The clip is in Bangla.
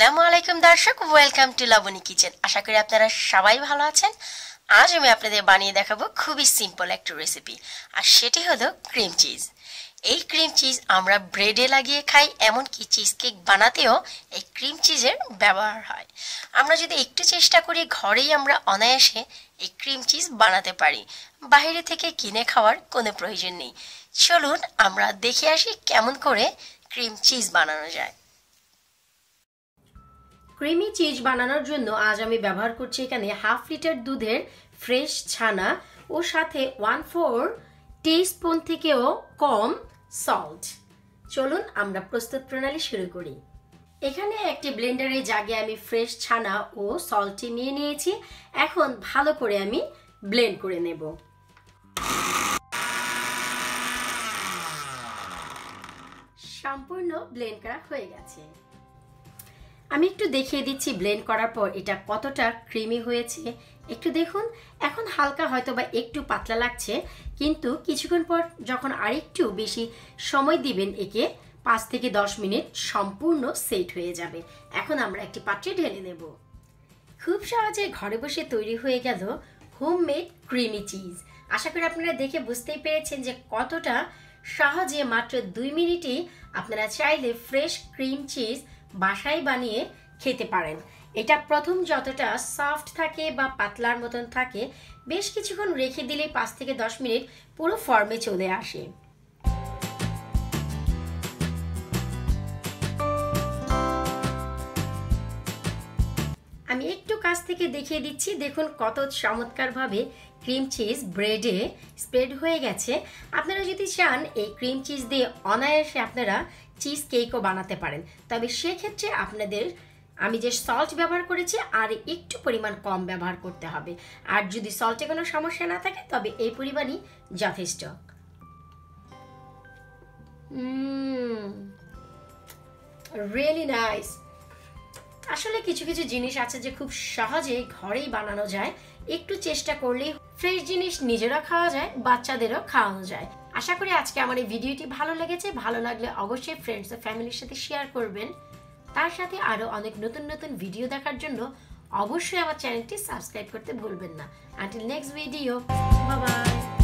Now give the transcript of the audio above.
Assalamualaikum दर्शक वेलकम टू लाबोनी किचन आशा करी आपनारा सबाई भालो आছেন आज আমি আপনাদের বানিয়ে দেখাবো খুবই সিম্পল একটা রেসিপি আর সেটি হলো ক্রিম চিজ এই ক্রিম চিজ আমরা ব্রেডে লাগিয়ে খাই এমন কি চিজ কেক বানাতেও এই ক্রিম চিজের ব্যবহার হয় আমরা যদি একটু চেষ্টা করি ঘরেই আমরা অনায়াসে এই ক্রিম চিজ বানাতে পারি বাইরে থেকে কিনে খাওয়ার কোনো প্রয়োজন নেই চলুন আমরা দেখে আসি কেমন করে ক্রিম চিজ বানানো যায় क्रीमी चीज बनानोर जोन्नो आज आमी व्यवहार करছি এখানে 1/2 লিটার দুধের ফ্রেশ ছানা और সাথে 1/4 टीस्पून থেকেও কম সল্ট চলুন আমরা প্রস্তুত প্রণালী শুরু করি এখানে একটি ব্লেন্ডারে জাগে আমি ফ্রেশ ছানা ও সল্টটি নিয়ে নিয়েছি এখন ভালো করে আমি ব্লেন্ড করে নেব সম্পূর্ণ ব্লেন্ড করা হয়ে গেছে আমি একটু দেখিয়ে দিচ্ছি ব্লেন্ড করার পর এটা কতটা ক্রিমি হয়েছে একটু দেখুন এখন হালকা হয়তো বা একটু পাতলা লাগছে কিন্তু কিছুক্ষণ পর যখন আরেকটু বেশি সময় দিবেন একে 5 থেকে 10 মিনিট সম্পূর্ণ সেট হয়ে যাবে এখন আমরা একটি পাত্রে ঢেলে নেব খুব সহজে ঘরে বসে তৈরি হয়ে গেল হোমমেড ক্রিমি চিজ আশা করি আপনারা দেখে বুঝতেই পেরেছেন যে কতটা সহজে মাত্র 2 মিনিটে আপনারা চাইলে ফ্রেশ ক্রিম চিজ বাসায় বানিয়ে খেতে পারেন এটা প্রথম যতটা সফট থাকে বা পাতলার মতন থাকে বেশ কিছুক্ষণ রেখে দিলে 5 থেকে 10 মিনিট পুরো ফর্মে চলে আসে আমি একটু কাছ থেকে দেখিয়ে দিচ্ছি দেখুন কত চমৎকারভাবে ক্রিম চিজ ব্রেডে স্প্রেড হয়ে গেছে আপনারা যদি চান এই ক্রিম চিজ দিয়ে অনায়াসে আপনারা चीज केको बनाते पारें तबे सेई क्षेत्रे आपनादेर आमी जे सल्ट व्यवहार करेछि आर एकटु परिमाण कम व्यवहार करते हबे आर जोदि सल्टे कोनो समस्या ना थाके तबे एई परिमाणई यथेष्ट रियली नाइस आसले किछु किछु जिनिस आछे जे खूब सहजे घरेई बानानो जाय एकटु चेष्टा करलेई फ्रेश जिनिस निजेरा खावा जाय बाच्चादेरও খাওয়ানো যায় आशा करी आज के हमारे भिडियोटी भालो लेगेছে भालो লাগলে অবশ্যই ফ্রেন্ডস আর ফ্যামিলির সাথে শেয়ার করবেন তার সাথে আরো অনেক নতুন নতুন ভিডিও দেখার জন্য অবশ্যই আমার চ্যানেলটি সাবস্ক্রাইব করতে ভুলবেন না until next video bye by